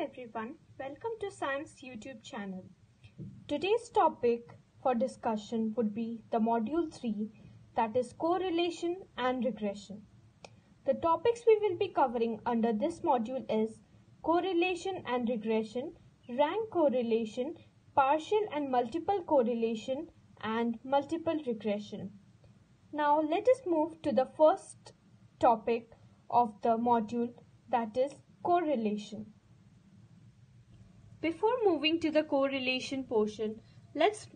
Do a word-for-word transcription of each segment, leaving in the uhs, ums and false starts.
everyone, welcome to Science YouTube channel. Today's topic for discussion would be the module three, that is correlation and regression. The topics we will be covering under this module is correlation and regression, rank correlation, partial and multiple correlation, and multiple regression. Now let us move to the first topic of the module, that is correlation. Before moving to the correlation portion, let's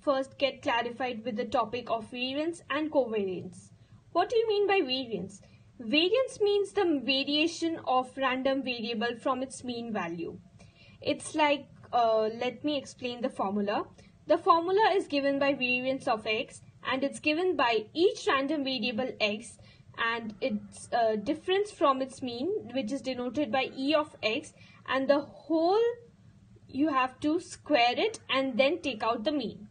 first get clarified with the topic of variance and covariance. What do you mean by variance? Variance means the variation of random variable from its mean value. It's like, uh, let me explain the formula. The formula is given by variance of x, and it's given by each random variable x and its uh, difference from its mean, which is denoted by e of x, and the whole you have to square it and then take out the mean.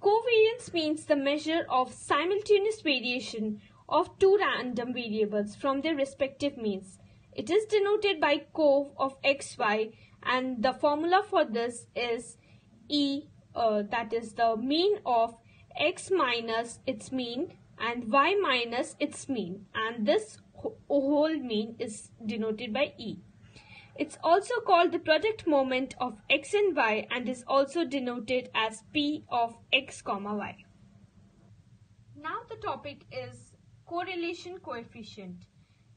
Covariance means the measure of simultaneous variation of two random variables from their respective means. It is denoted by cov of xy, and the formula for this is e, uh, that is the mean of x minus its mean and y minus its mean, and this whole mean is denoted by E. It's also called the product moment of x and y, and is also denoted as P of x comma y. Now the topic is correlation coefficient.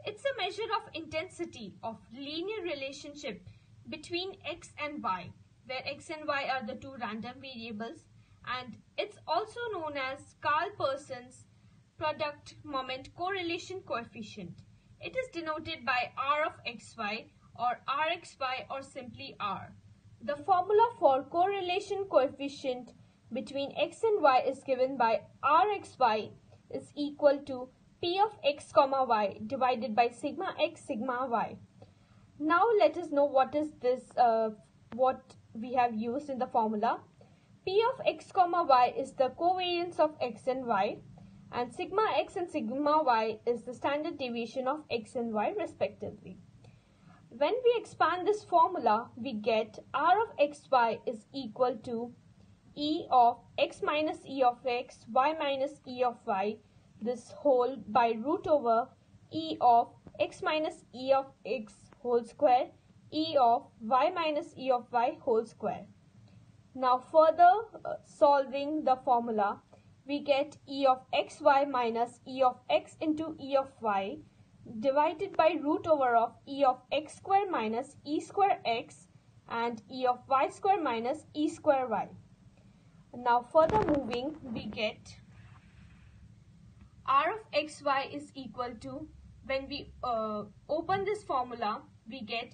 It's a measure of intensity of linear relationship between x and y, where x and y are the two random variables, and it's also known as Karl-Pearson's product moment correlation coefficient. It is denoted by R of xy or R x y or simply R. The formula for correlation coefficient between x and y is given by R x y is equal to P of x comma y divided by sigma x sigma y. Now let us know what is this, uh, what we have used in the formula. P of x comma y is the covariance of x and y, and sigma x and sigma y is the standard deviation of x and y respectively. When we expand this formula, we get R of xy is equal to e of x minus e of x, y minus e of y, this whole by root over e of x minus e of x whole square, e of y minus e of y whole square. Now further uh, solving the formula, we get e of xy minus e of x into e of y divided by root over of e of x square minus e square x and e of y square minus e square y. Now further moving, we get R of xy is equal to, when we uh, open this formula, we get,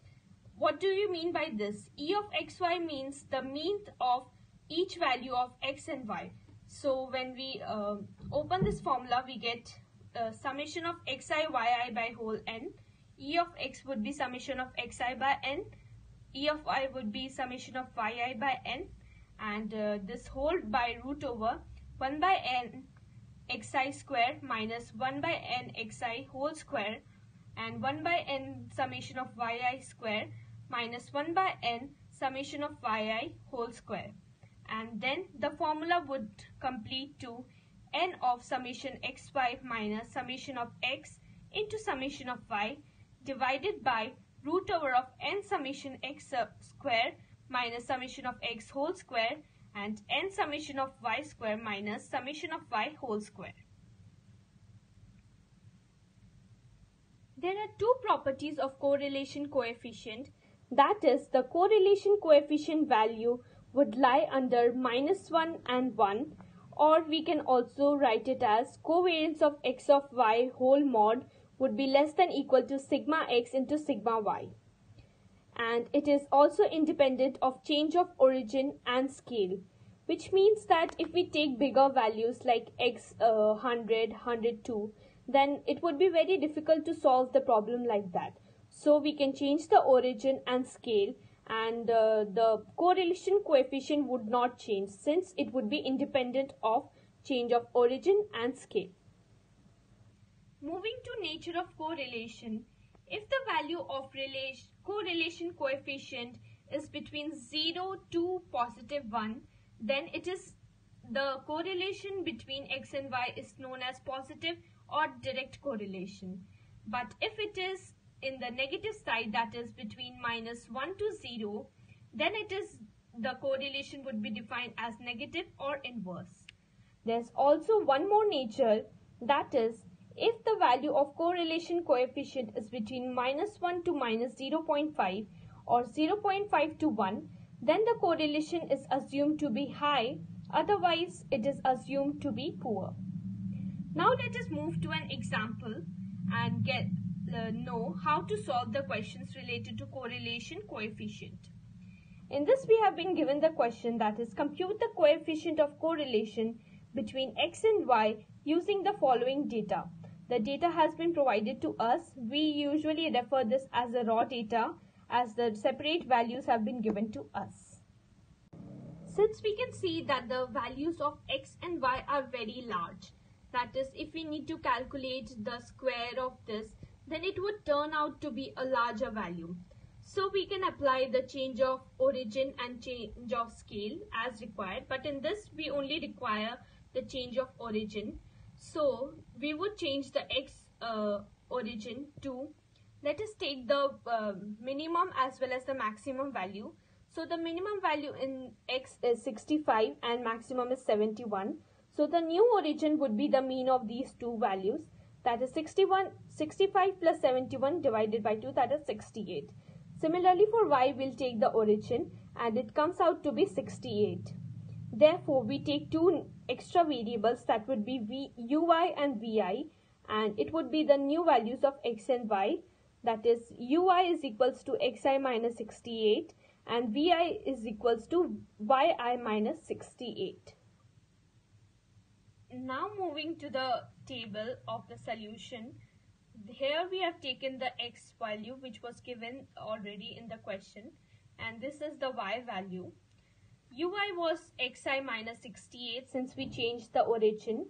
what do you mean by this? E of xy means the mean of each value of x and y. So when we uh, open this formula, we get uh, summation of xi, yi by whole n. E of x would be summation of xi by n. E of y would be summation of yi by n. And uh, this whole by root over one by n xi square minus one by n xi whole square and one by n summation of yi square minus one by n summation of yi whole square. And then the formula would complete to n of summation xy minus summation of x into summation of y divided by root over of n summation x square minus summation of x whole square and n summation of y square minus summation of y whole square. There are two properties of correlation coefficient, that is, the correlation coefficient value would lie under minus one and one, or we can also write it as covariance of x of y whole mod would be less than equal to sigma x into sigma y, and it is also independent of change of origin and scale, which means that if we take bigger values like x uh, one hundred, one hundred two, then it would be very difficult to solve the problem like that. So we can change the origin and scale, and uh, the correlation coefficient would not change since it would be independent of change of origin and scale. Moving to nature of correlation, If the value of relation, correlation coefficient is between zero to positive one, then it is the correlation between x and y is known as positive or direct correlation. But if it is in the negative side, that is between minus one to zero, then it is the correlation would be defined as negative or inverse. There's also one more nature, that is if the value of correlation coefficient is between minus one to minus zero point five or zero point five to one, then the correlation is assumed to be high, otherwise it is assumed to be poor. Now let us move to an example and get uh, know how to solve the questions related to correlation coefficient. In this we have been given the question, that is compute the coefficient of correlation between x and y using the following data. The data has been provided to us. We usually refer this as the raw data, as the separate values have been given to us. Since we can see that the values of x and y are very large, that is if we need to calculate the square of this, then it would turn out to be a larger value. So we can apply the change of origin and change of scale as required, but in this we only require the change of origin. So we would change the x uh, origin to, let us take the uh, minimum as well as the maximum value. So the minimum value in x is sixty-five and maximum is seventy-one. So the new origin would be the mean of these two values, that is sixty-one, sixty-five plus seventy-one divided by two, that is sixty-eight. Similarly for y, we'll take the origin and it comes out to be sixty-eight. Therefore, we take two extra variables, that would be v, ui and vi, and it would be the new values of x and y, that is ui is equals to xi minus sixty-eight and vi is equals to yi minus sixty-eight. Now moving to the table of the solution. Here we have taken the x value which was given already in the question, and this is the y value. Ui was xi minus sixty-eight since we changed the origin.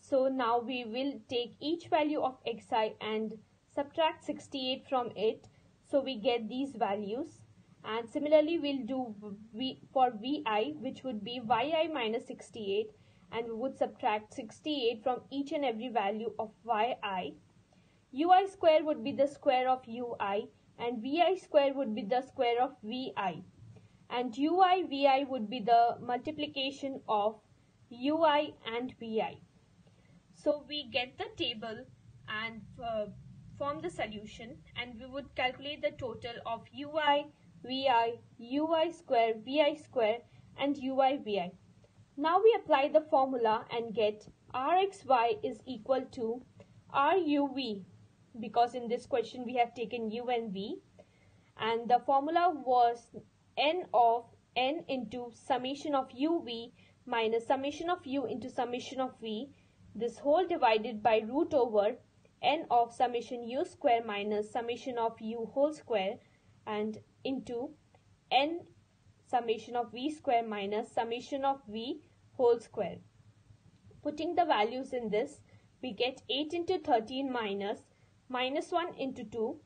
So now we will take each value of xi and subtract sixty-eight from it, so we get these values. And similarly we'll do v for vi, which would be yi minus sixty-eight, and we would subtract sixty-eight from each and every value of yi. Ui square would be the square of ui and vi square would be the square of vi, and ui vi would be the multiplication of ui and vi. So we get the table and uh, form the solution, and we would calculate the total of ui, vi, ui square, vi square and ui vi. Now we apply the formula and get rxy is equal to ruv, because in this question we have taken u and v, and the formula was n of n into summation of uv minus summation of u into summation of v, this whole divided by root over n of summation u square minus summation of u whole square and into n summation of v square minus summation of v whole square. Putting the values in this, we get eight into thirteen minus minus one into two,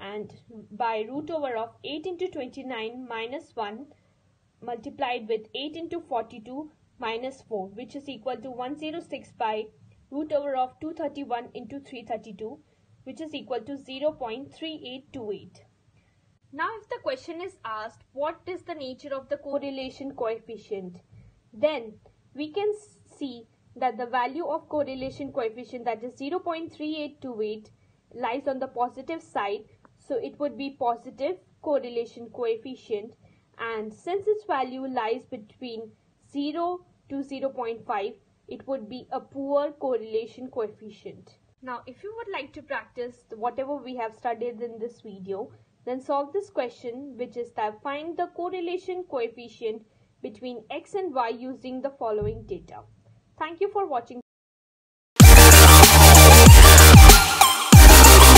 and by root over of eight into twenty-nine minus one multiplied with eight into forty-two minus four, which is equal to one hundred six by root over of two hundred thirty-one into three hundred thirty-two, which is equal to zero point three eight two eight. Now if the question is asked what is the nature of the correlation coefficient, then we can see that the value of correlation coefficient, that is zero point three eight two eight, lies on the positive side, so it would be positive correlation coefficient, and since its value lies between zero to zero point five, it would be a poor correlation coefficient. Now if you would like to practice whatever we have studied in this video, then solve this question, which is that find the correlation coefficient between x and y using the following data. Thank you for watching.